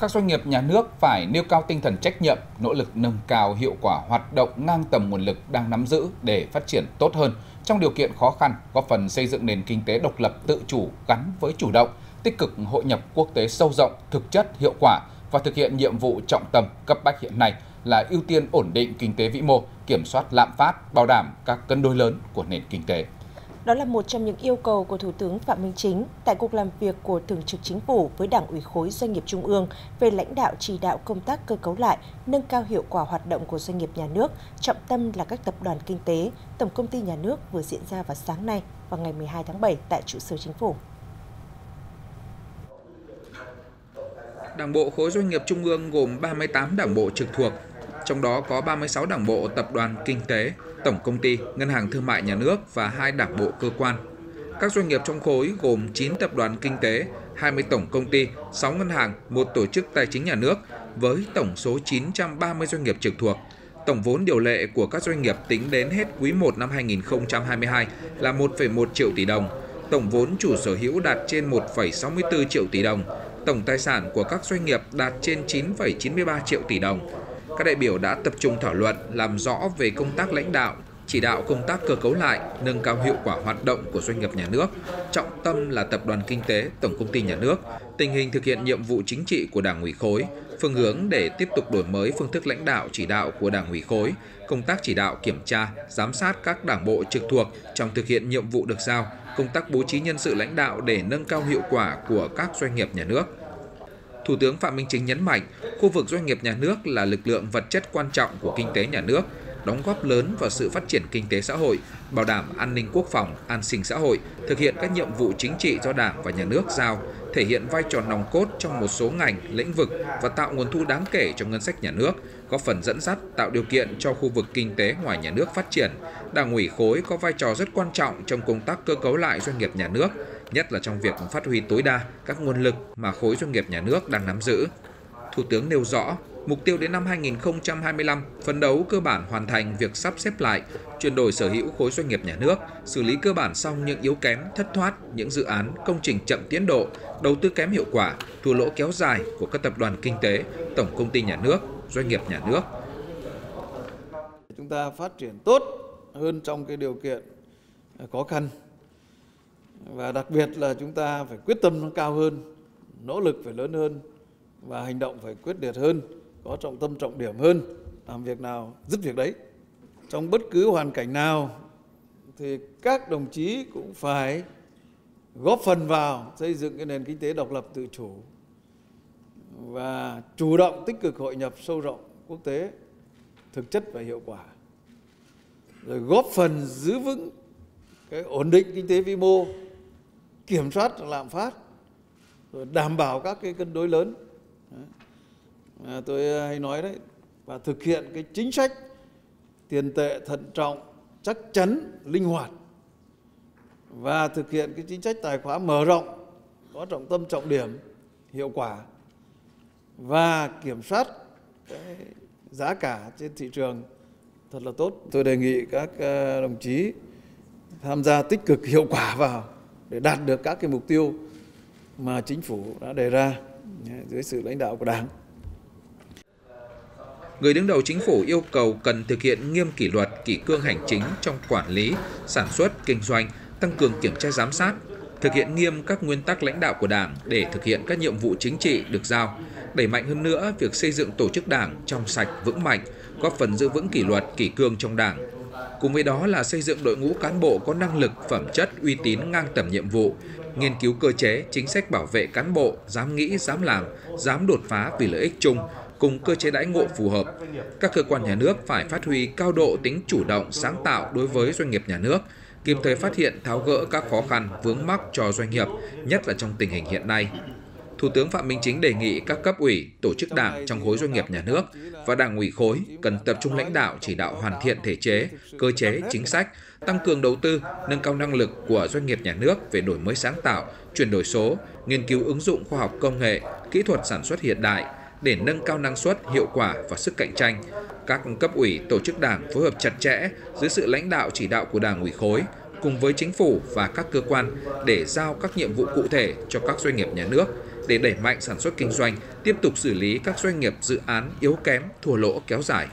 các doanh nghiệp nhà nước phải nêu cao tinh thần trách nhiệm, nỗ lực nâng cao hiệu quả hoạt động ngang tầm nguồn lực đang nắm giữ để phát triển tốt hơn trong điều kiện khó khăn, góp phần xây dựng nền kinh tế độc lập tự chủ gắn với chủ động, tích cực hội nhập quốc tế sâu rộng, thực chất hiệu quả và thực hiện nhiệm vụ trọng tâm cấp bách hiện nay là ưu tiên ổn định kinh tế vĩ mô, kiểm soát lạm phát, bảo đảm các cân đối lớn của nền kinh tế. Đó là một trong những yêu cầu của Thủ tướng Phạm Minh Chính tại cuộc làm việc của Thường trực Chính phủ với Đảng ủy khối doanh nghiệp Trung ương về lãnh đạo chỉ đạo công tác cơ cấu lại, nâng cao hiệu quả hoạt động của doanh nghiệp nhà nước, trọng tâm là các tập đoàn kinh tế, tổng công ty nhà nước vừa diễn ra vào sáng nay và ngày 12 tháng 7 tại trụ sở Chính phủ. Đảng bộ khối doanh nghiệp Trung ương gồm 38 đảng bộ trực thuộc, trong đó có 36 đảng bộ tập đoàn kinh tế, tổng công ty, ngân hàng thương mại nhà nước và 2 đảng bộ cơ quan. Các doanh nghiệp trong khối gồm 9 tập đoàn kinh tế, 20 tổng công ty, 6 ngân hàng, 1 tổ chức tài chính nhà nước với tổng số 930 doanh nghiệp trực thuộc. Tổng vốn điều lệ của các doanh nghiệp tính đến hết quý 1 năm 2022 là 1,1 triệu tỷ đồng. Tổng vốn chủ sở hữu đạt trên 1,64 triệu tỷ đồng. Tổng tài sản của các doanh nghiệp đạt trên 9,93 triệu tỷ đồng. Các đại biểu đã tập trung thảo luận, làm rõ về công tác lãnh đạo, chỉ đạo công tác cơ cấu lại, nâng cao hiệu quả hoạt động của doanh nghiệp nhà nước, trọng tâm là tập đoàn kinh tế, tổng công ty nhà nước, tình hình thực hiện nhiệm vụ chính trị của Đảng ủy khối, phương hướng để tiếp tục đổi mới phương thức lãnh đạo chỉ đạo của Đảng ủy khối, công tác chỉ đạo kiểm tra, giám sát các đảng bộ trực thuộc trong thực hiện nhiệm vụ được giao, công tác bố trí nhân sự lãnh đạo để nâng cao hiệu quả của các doanh nghiệp nhà nước. Thủ tướng Phạm Minh Chính nhấn mạnh, khu vực doanh nghiệp nhà nước là lực lượng vật chất quan trọng của kinh tế nhà nước, đóng góp lớn vào sự phát triển kinh tế xã hội, bảo đảm an ninh quốc phòng, an sinh xã hội, thực hiện các nhiệm vụ chính trị do Đảng và Nhà nước giao, thể hiện vai trò nòng cốt trong một số ngành, lĩnh vực và tạo nguồn thu đáng kể cho ngân sách nhà nước, góp phần dẫn dắt, tạo điều kiện cho khu vực kinh tế ngoài nhà nước phát triển. Đảng ủy khối có vai trò rất quan trọng trong công tác cơ cấu lại doanh nghiệp nhà nước, nhất là trong việc phát huy tối đa các nguồn lực mà khối doanh nghiệp nhà nước đang nắm giữ. Thủ tướng nêu rõ, mục tiêu đến năm 2025 phấn đấu cơ bản hoàn thành việc sắp xếp lại, chuyển đổi sở hữu khối doanh nghiệp nhà nước, xử lý cơ bản xong những yếu kém, thất thoát, những dự án, công trình chậm tiến độ, đầu tư kém hiệu quả, thua lỗ kéo dài của các tập đoàn kinh tế, tổng công ty nhà nước, doanh nghiệp nhà nước. Chúng ta phát triển tốt hơn trong cái điều kiện khó khăn và đặc biệt là chúng ta phải quyết tâm nó cao hơn, nỗ lực phải lớn hơn và hành động phải quyết liệt hơn, có trọng tâm trọng điểm hơn, làm việc nào dứt việc đấy. Trong bất cứ hoàn cảnh nào thì các đồng chí cũng phải góp phần vào xây dựng cái nền kinh tế độc lập tự chủ và chủ động tích cực hội nhập sâu rộng quốc tế, thực chất và hiệu quả. Rồi góp phần giữ vững cái ổn định kinh tế vĩ mô, kiểm soát lạm phát, rồi đảm bảo các cái cân đối lớn. Tôi hay nói đấy, và thực hiện cái chính sách tiền tệ thận trọng, chắc chắn, linh hoạt và thực hiện cái chính sách tài khóa mở rộng, có trọng tâm trọng điểm, hiệu quả và kiểm soát cái giá cả trên thị trường thật là tốt. Tôi đề nghị các đồng chí tham gia tích cực hiệu quả vào để đạt được các cái mục tiêu mà chính phủ đã đề ra dưới sự lãnh đạo của Đảng. Người đứng đầu chính phủ yêu cầu cần thực hiện nghiêm kỷ luật, kỷ cương hành chính trong quản lý, sản xuất, kinh doanh, tăng cường kiểm tra giám sát, thực hiện nghiêm các nguyên tắc lãnh đạo của Đảng để thực hiện các nhiệm vụ chính trị được giao, đẩy mạnh hơn nữa việc xây dựng tổ chức Đảng trong sạch, vững mạnh, góp phần giữ vững kỷ luật, kỷ cương trong Đảng. Cùng với đó là xây dựng đội ngũ cán bộ có năng lực, phẩm chất, uy tín ngang tầm nhiệm vụ, nghiên cứu cơ chế, chính sách bảo vệ cán bộ, dám nghĩ, dám làm, dám đột phá vì lợi ích chung, cùng cơ chế đãi ngộ phù hợp. Các cơ quan nhà nước phải phát huy cao độ tính chủ động, sáng tạo đối với doanh nghiệp nhà nước, kịp thời phát hiện, tháo gỡ các khó khăn, vướng mắc cho doanh nghiệp, nhất là trong tình hình hiện nay. Thủ tướng Phạm Minh Chính đề nghị các cấp ủy, tổ chức Đảng trong khối doanh nghiệp nhà nước và Đảng ủy khối cần tập trung lãnh đạo chỉ đạo hoàn thiện thể chế, cơ chế, chính sách, tăng cường đầu tư, nâng cao năng lực của doanh nghiệp nhà nước về đổi mới sáng tạo, chuyển đổi số, nghiên cứu ứng dụng khoa học công nghệ, kỹ thuật sản xuất hiện đại để nâng cao năng suất, hiệu quả và sức cạnh tranh. Các cấp ủy, tổ chức Đảng phối hợp chặt chẽ dưới sự lãnh đạo chỉ đạo của Đảng ủy khối cùng với Chính phủ và các cơ quan để giao các nhiệm vụ cụ thể cho các doanh nghiệp nhà nước, để đẩy mạnh sản xuất kinh doanh, tiếp tục xử lý các doanh nghiệp dự án yếu kém, thua lỗ kéo dài.